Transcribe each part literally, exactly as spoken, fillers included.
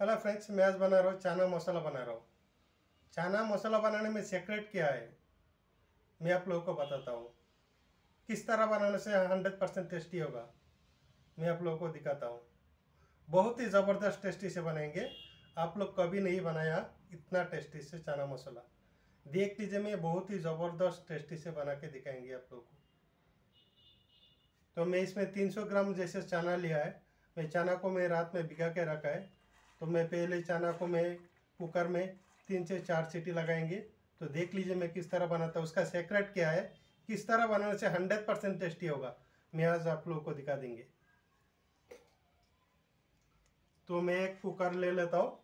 Hello friends, मैं आज बना रहा हूँ चाना मसाला बना रहा हूँ। चाना मसाला बनाने में सीक्रेट क्या है मैं आप लोगों को बताता हूँ। किस तरह बनाने से हंड्रेड परसेंट टेस्टी होगा मैं आप लोगों को दिखाता हूँ। बहुत ही ज़बरदस्त टेस्टी से बनाएंगे, आप लोग कभी नहीं बनाया इतना टेस्टी से चाना मसाला। देख लीजिए, मैं बहुत ही ज़बरदस्त टेस्टी से बना के दिखाएंगे आप लोग को। तो मैं इसमें तीन सौ ग्राम जैसे चना लिया है। मैं चना को मैं रात में भिगा के रखा है। तो मैं पहले चना को मैं कुकर में तीन से चार सीटी लगाएंगे। तो देख लीजिए मैं किस तरह बनाता हूँ, उसका सीक्रेट क्या है, किस तरह बनाने से हंड्रेड परसेंट टेस्टी होगा मैं आज आप लोगों को दिखा देंगे। तो मैं एक कुकर ले लेता हूँ,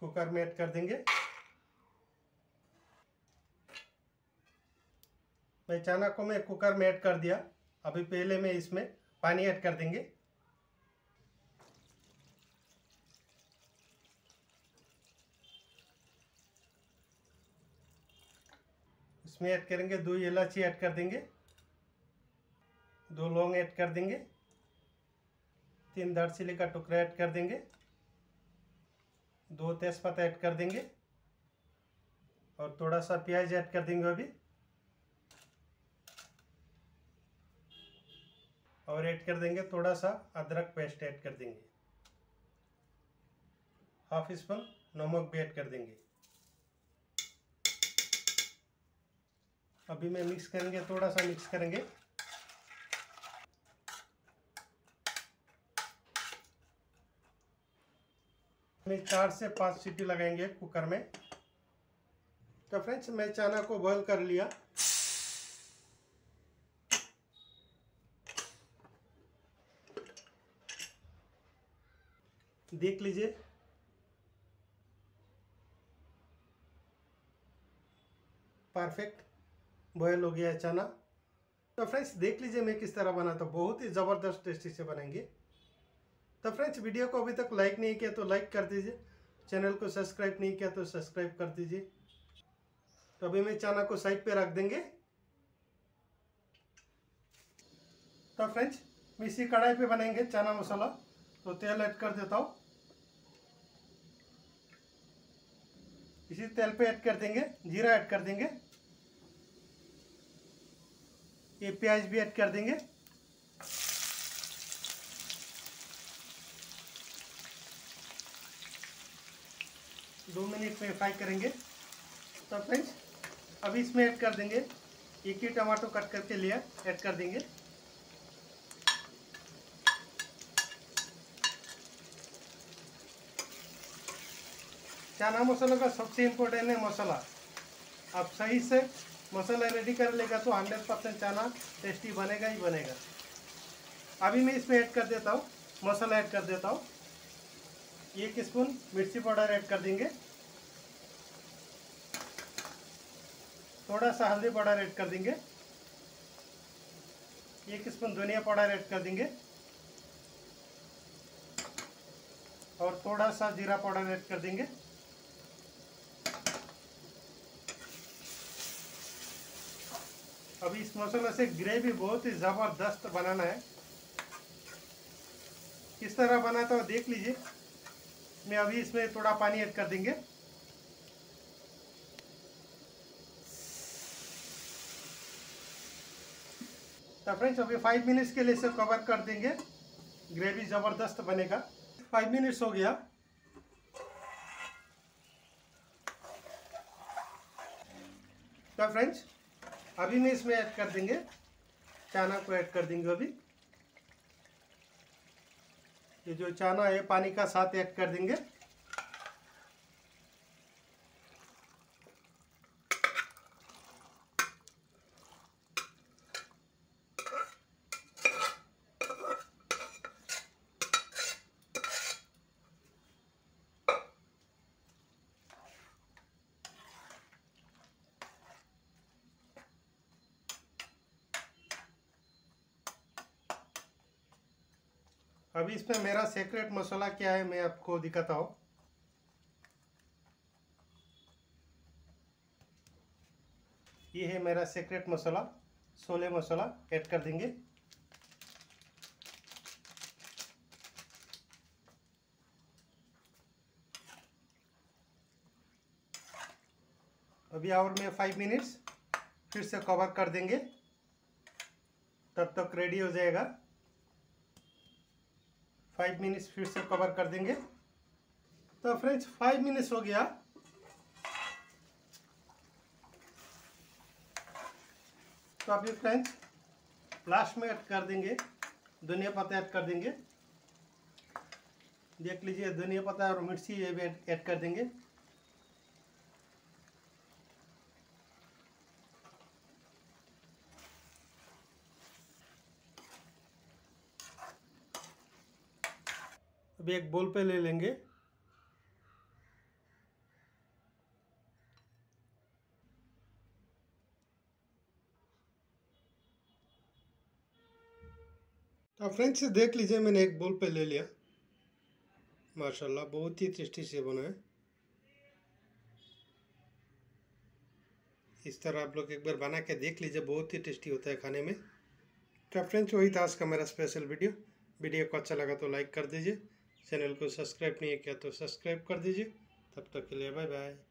कुकर में ऐड कर देंगे। मैं चना को मैं कुकर में ऐड कर दिया। अभी पहले मैं इसमें पानी ऐड कर देंगे। इसमें ऐड करेंगे दो इलायची ऐड कर देंगे, दो लौंग ऐड कर देंगे, तीन दालचीनी का टुकड़ा ऐड कर देंगे, दो तेजपत्ता ऐड कर देंगे और थोड़ा सा प्याज ऐड कर देंगे अभी। और ऐड कर देंगे थोड़ा सा अदरक पेस्ट ऐड कर देंगे, हाफ स्पून नमक भी ऐड कर देंगे। अभी मैं मिक्स करेंगे, थोड़ा सा मिक्स करेंगे। मैं चार से पाँच सीटी लगाएंगे कुकर में। तो फ्रेंड्स, मैं चना को बॉईल कर लिया। देख लीजिए परफेक्ट बॉयल हो गया है चना। तो फ्रेंड्स, देख लीजिए मैं किस तरह बनाता हूँ, बहुत ही ज़बरदस्त टेस्टी से बनेंगे। तो फ्रेंड्स, वीडियो को अभी तक लाइक नहीं किया तो लाइक कर दीजिए, चैनल को सब्सक्राइब नहीं किया तो सब्सक्राइब कर दीजिए। तो अभी मैं चना को साइड पे रख देंगे। तो फ्रेंड्स, मैं इसी कढ़ाई पे बनाएंगे चना मसाला। तो तेल ऐड कर देता हूँ, इसी तेल पे ऐड कर देंगे, जीरा ऐड कर देंगे, ये प्याज भी ऐड कर देंगे। दो मिनट में फ्राई करेंगे। तो फ्रेंड्स, अभी इसमें ऐड कर देंगे एक ही टमाटो कट करके लिया, ऐड कर देंगे। चना मसाला का सबसे इम्पोर्टेंट है मसाला। आप सही से मसाला रेडी कर लेगा तो हंड्रेड परसेंट चना टेस्टी बनेगा ही बनेगा। अभी मैं इसमें ऐड कर देता हूँ मसाला, ऐड कर देता हूँ एक स्पून मिर्ची पाउडर ऐड कर देंगे, थोड़ा सा हल्दी पाउडर ऐड कर देंगे, एक स्पून धनिया पाउडर ऐड कर देंगे और थोड़ा सा जीरा पाउडर ऐड कर देंगे। अभी इस मसाला से ग्रेवी बहुत ही ज़बरदस्त बनाना है। किस तरह बनाता हूँ देख लीजिए। मैं अभी इसमें थोड़ा पानी ऐड कर देंगे। तो फ्रेंड्स, अभी फाइव मिनट्स के लिए इसे कवर कर देंगे, ग्रेवी ज़बरदस्त बनेगा। फाइव मिनट्स हो गया। तो फ्रेंड्स, अभी मैं इसमें ऐड कर देंगे चना को, ऐड कर देंगे अभी ये जो चना है पानी का साथ ऐड कर देंगे। अभी इसमें मेरा सीक्रेट मसाला क्या है मैं आपको दिखाता हूँ। ये है मेरा सीक्रेट मसाला, छोले मसाला ऐड कर देंगे। अभी और में फाइव मिनट्स फिर से कवर कर देंगे, तब तक रेडी हो जाएगा। फाइव मिनट्स फिर से कवर कर देंगे। तो फ्रेंड्स फाइव मिनट्स हो गया। तो अभी फ्रेंड्स लास्ट में ऐड कर देंगे धनिया पत्ता, ऐड कर देंगे। देख लीजिए धनिया पत्ता और मिर्ची ये भी ऐड कर देंगे। अभी एक बोल पे ले लेंगे। तो फ्रेंड्स देख लीजिए मैंने एक बोल पे ले लिया। माशाल्लाह बहुत ही टेस्टी से बना है। इस तरह आप लोग एक बार बना के देख लीजिए, बहुत ही टेस्टी होता है खाने में। तो फ्रेंड्स वही था आज का मेरा स्पेशल वीडियो। वीडियो को अच्छा लगा तो लाइक कर दीजिए, चैनल को सब्सक्राइब नहीं किया तो सब्सक्राइब कर दीजिए। तब तक के लिए बाय बाय।